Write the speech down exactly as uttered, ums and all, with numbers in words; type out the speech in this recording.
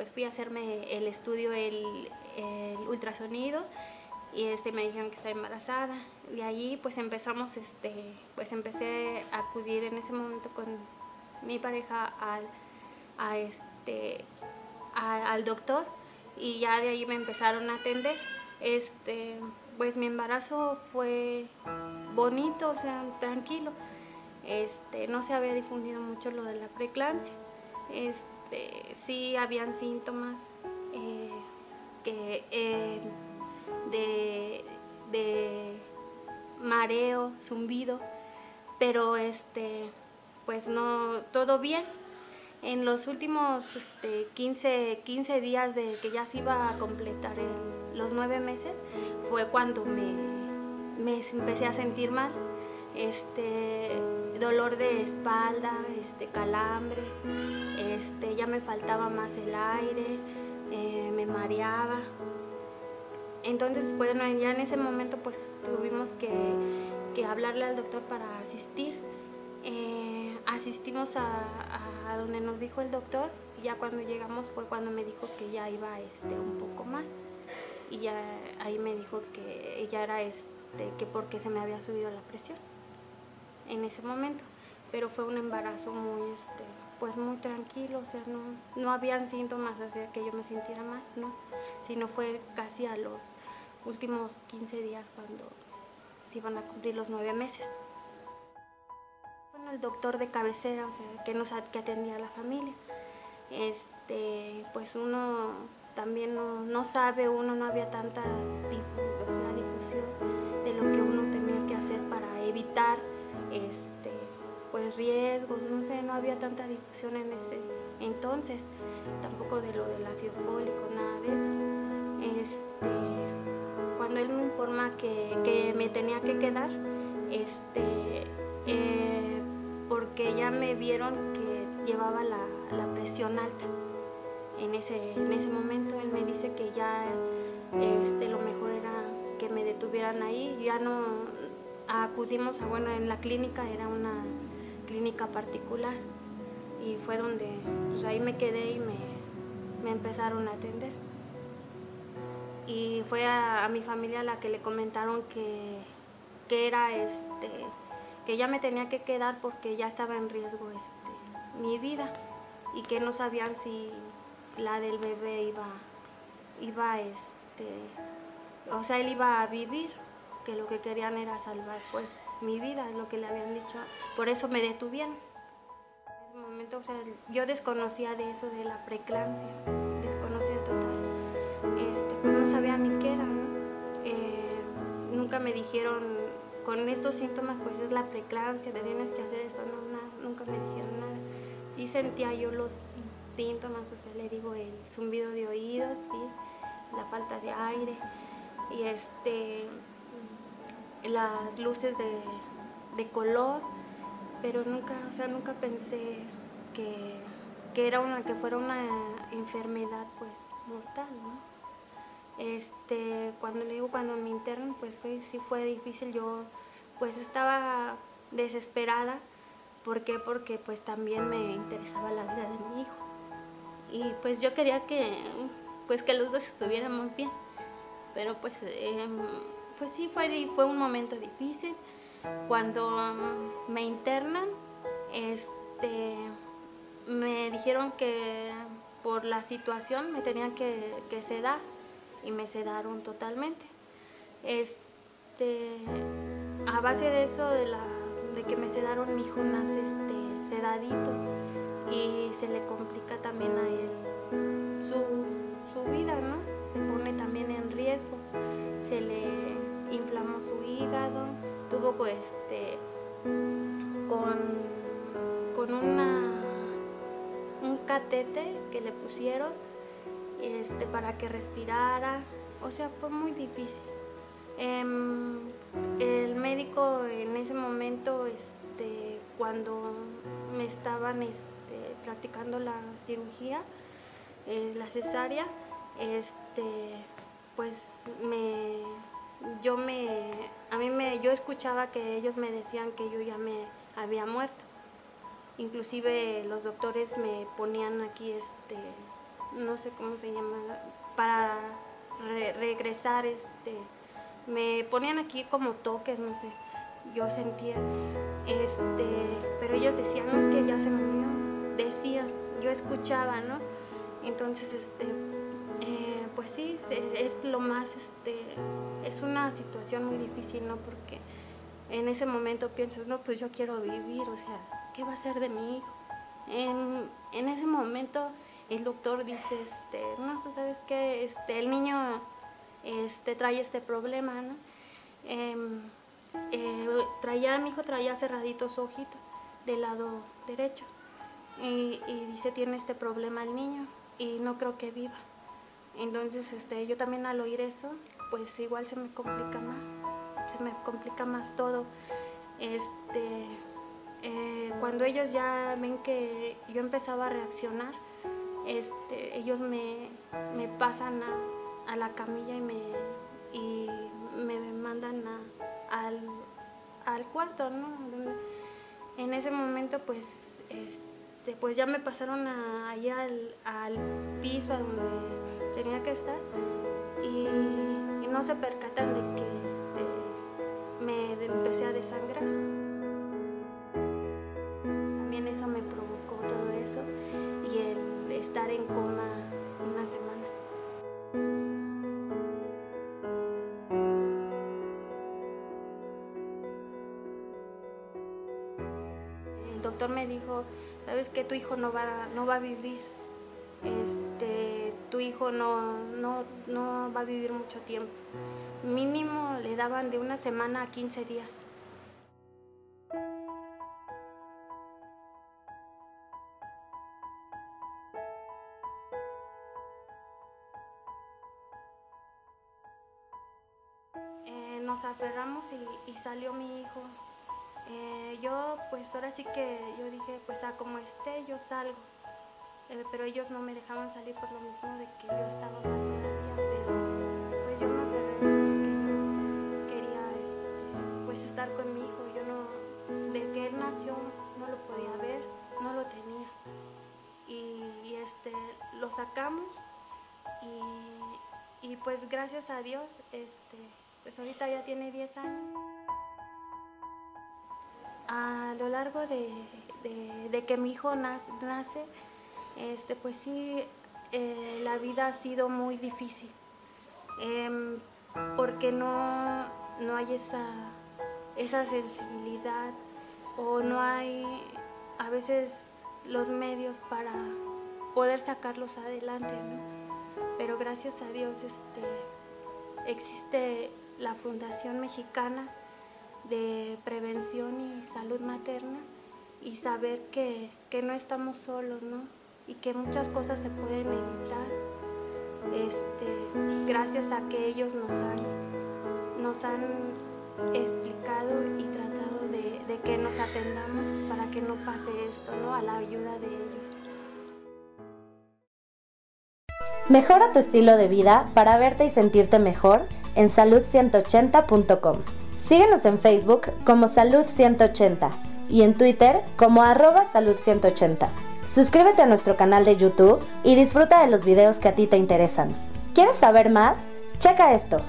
pues fui a hacerme el estudio, el, el ultrasonido, y este, me dijeron que estaba embarazada. Y allí pues empezamos, este, pues empecé a acudir en ese momento con mi pareja al, a este, a, al doctor, y ya de ahí me empezaron a atender. Este, pues mi embarazo fue bonito, o sea, tranquilo. Este, no se había difundido mucho lo de la preeclampsia. Este, sí habían síntomas eh, que, eh, de, de mareo, zumbido, pero este, pues no, todo bien. En los últimos este, quince, quince días de que ya se iba a completar el, los nueve meses, fue cuando me, me empecé a sentir mal. Este, dolor de espalda, este, calambres, este, ya me faltaba más el aire, eh, me mareaba. Entonces, bueno, ya en ese momento pues tuvimos que, que hablarle al doctor para asistir. Eh, asistimos a, a donde nos dijo el doctor, y ya cuando llegamos fue cuando me dijo que ya iba este, un poco mal. Y ya ahí me dijo que ya era este, que porque se me había subido la presión en ese momento, pero fue un embarazo muy, este, pues muy tranquilo, o sea, no, no habían síntomas hacia que yo me sintiera mal, no, sino fue casi a los últimos quince días cuando se iban a cumplir los nueve meses. Bueno, el doctor de cabecera, o sea, que nos que atendía a la familia, este, pues uno también no, no sabe, uno no había tanta difu- o sea, difusión de lo que uno tenía que hacer para evitar Este, pues riesgos, no sé, no había tanta difusión en ese entonces, tampoco de lo del ácido fólico, nada de eso. Este, cuando él me informa que, que me tenía que quedar, este, eh, porque ya me vieron que llevaba la, la presión alta en ese, en ese momento, él me dice que ya este, lo mejor era que me detuvieran ahí, ya no. Acudimos a, bueno, en la clínica, era una clínica particular, y fue donde, pues ahí me quedé y me, me empezaron a atender. Y fue a, a mi familia la que le comentaron que, que era, este, que ya me tenía que quedar porque ya estaba en riesgo este, mi vida, y que no sabían si la del bebé iba, iba este, o sea, él iba a vivir. Que lo que querían era salvar pues mi vida, es lo que le habían dicho, por eso me detuvieron. En ese momento, o sea, yo desconocía de eso, de la preeclampsia, desconocía total, este, pues no sabía ni qué era, ¿no? Eh, nunca me dijeron, con estos síntomas pues es la preeclampsia, te tienes que hacer esto, no, nada, nunca me dijeron nada. Sí sentía yo los síntomas, o sea, le digo, el zumbido de oídos, ¿sí? La falta de aire, y este... las luces de, de color, pero nunca, o sea, nunca pensé que, que, era una, que fuera una enfermedad pues mortal, ¿no? Este, cuando le digo, cuando me internan, pues fue, sí fue difícil, yo pues estaba desesperada. ¿Por qué? Porque pues también me interesaba la vida de mi hijo, y pues yo quería que, pues, que los dos estuviéramos bien, pero pues... Eh, Pues sí, fue, fue un momento difícil. Cuando me internan, este, me dijeron que por la situación me tenían que, que sedar, y me sedaron totalmente. Este, a base de eso, de, la, de que me sedaron, mi hijo nace este, sedadito, y se le complica también a él su, su vida, ¿no? Se pone también en riesgo, se le... inflamó su hígado, tuvo pues, este, con, con una, un catete que le pusieron este, para que respirara, o sea, fue muy difícil. Eh, el médico en ese momento, este, cuando me estaban este, practicando la cirugía, eh, la cesárea, este, pues me... Yo me, a mí me, yo escuchaba que ellos me decían que yo ya me había muerto. Inclusive los doctores me ponían aquí este, no sé cómo se llama, para re regresar, este, me ponían aquí como toques, no sé, yo sentía, este, pero ellos decían, no, es que ya se murió, decían, yo escuchaba, ¿no? Entonces, este, eh, pues sí, es lo más, este, es una situación muy difícil, ¿no? Porque en ese momento piensas, no, pues yo quiero vivir, o sea, ¿qué va a ser de mi hijo? En, en ese momento el doctor dice, este, no, pues sabes qué, este, el niño este, trae este problema, ¿no? Eh, eh, traía, mi hijo traía cerradito su ojito del lado derecho y, y dice, tiene este problema el niño y no creo que viva. Entonces, este, yo también al oír eso, pues igual se me complica más, se me complica más todo. Este, eh, cuando ellos ya ven que yo empezaba a reaccionar, este, ellos me, me pasan a, a la camilla y me, y me mandan a, al, al cuarto, ¿no? En ese momento, pues, este, pues ya me pasaron a, allá al, al piso a donde tenía que estar y, y no se percatan de que este, me empecé a desangrar. También eso me provocó todo eso y el estar en coma una semana. El doctor me dijo, sabes que tu hijo no va, no va a vivir, este, tu hijo no, no, no va a vivir mucho tiempo. Mínimo le daban de una semana a quince días. Nos aferramos y, y salió mi hijo. Eh, yo, pues ahora sí que yo dije, pues a como esté, yo salgo. Eh, pero ellos no me dejaban salir por lo mismo de que yo estaba mal todavía. Pero pues yo me aferré porque yo quería este, pues, estar con mi hijo. Yo no, de que él nació no lo podía ver, no lo tenía. Y, y este, lo sacamos y, y pues gracias a Dios, este, pues ahorita ya tiene diez años. A lo largo de, de, de que mi hijo nace, este, pues sí, eh, la vida ha sido muy difícil. Eh, porque no, no hay esa, esa sensibilidad o no hay a veces los medios para poder sacarlos adelante, ¿no? Pero gracias a Dios este, existe la Fundación Mexicana de Prevención y Salud Materna y saber que, que no estamos solos, ¿no? Y que muchas cosas se pueden evitar este, gracias a que ellos nos han, nos han explicado y tratado de, de que nos atendamos para que no pase esto, ¿no? A la ayuda de ellos. Mejora tu estilo de vida para verte y sentirte mejor en salud ciento ochenta punto com. Síguenos en Facebook como salud ciento ochenta y en Twitter como arroba salud ciento ochenta. Suscríbete a nuestro canal de YouTube y disfruta de los videos que a ti te interesan. ¿Quieres saber más? Checa esto.